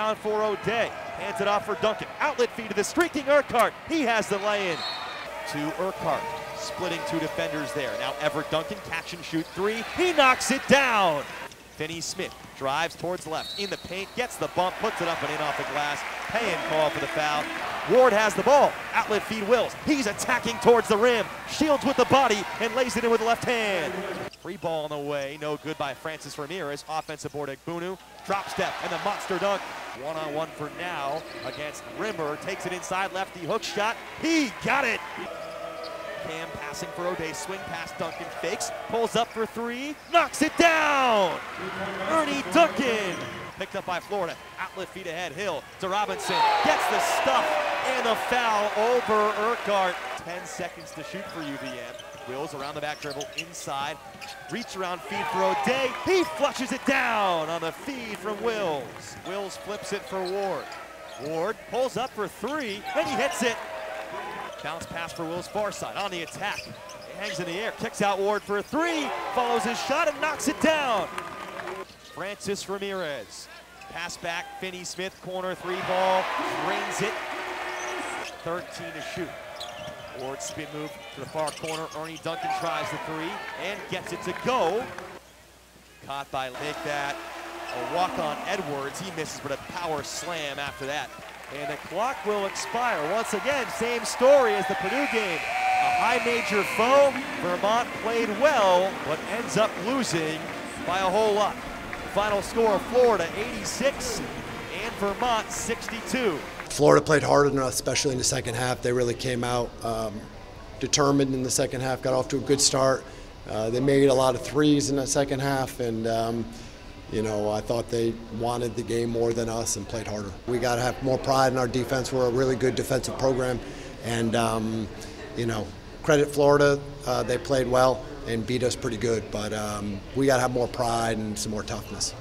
down for O'Day. Hands it off for Duncan. Outlet feed to the streaking Urquhart. He has the lay-in to Urquhart. Splitting two defenders there. Now Everett Duncan, catch and shoot three. He knocks it down. Finney Smith drives towards left. In the paint, gets the bump, puts it up and in off the glass. Payne call for the foul. Ward has the ball. Outlet feed Wills. He's attacking towards the rim. Shields with the body and lays it in with the left hand. Free ball on the way. No good by Francis Ramirez. Offensive board Agbunu. Drop step and the monster dunk. One-on-one for now against Rimmer. Takes it inside lefty hook shot. He got it. Cam passing for O'Day. Swing pass. Duncan fakes. Pulls up for three. Knocks it down. Ernie Duncan. Picked up by Florida. Outlet feed ahead. Hill to Robinson. Gets the stuff and the foul over Urquhart. 10 seconds to shoot for UVM. Wills around the back dribble inside. Reach around feed for O'Day. He flushes it down on the feed from Wills. Wills flips it for Ward. Ward pulls up for three and he hits it. Bounce pass for Wills, far side on the attack. He hangs in the air, kicks out Ward for a three, follows his shot and knocks it down. Francis Ramirez, pass back, Finney Smith, corner three ball, rings it. 13 to shoot. Ward spin move to the far corner. Ernie Duncan tries the three and gets it to go. Caught by Lagat. That a walk on Edwards. He misses with a power slam after that. And the clock will expire. Once again, same story as the Purdue game. A high major foul. Vermont played well, but ends up losing by a whole lot. Final score, Florida 86 and Vermont 62. Florida played hard enough, especially in the second half. They really came out determined in the second half, got off to a good start. They made a lot of threes in the second half, and you know, I thought they wanted the game more than us and played harder. We got to have more pride in our defense. We're a really good defensive program, and you know, credit Florida. They played well and beat us pretty good, but we got to have more pride and some more toughness.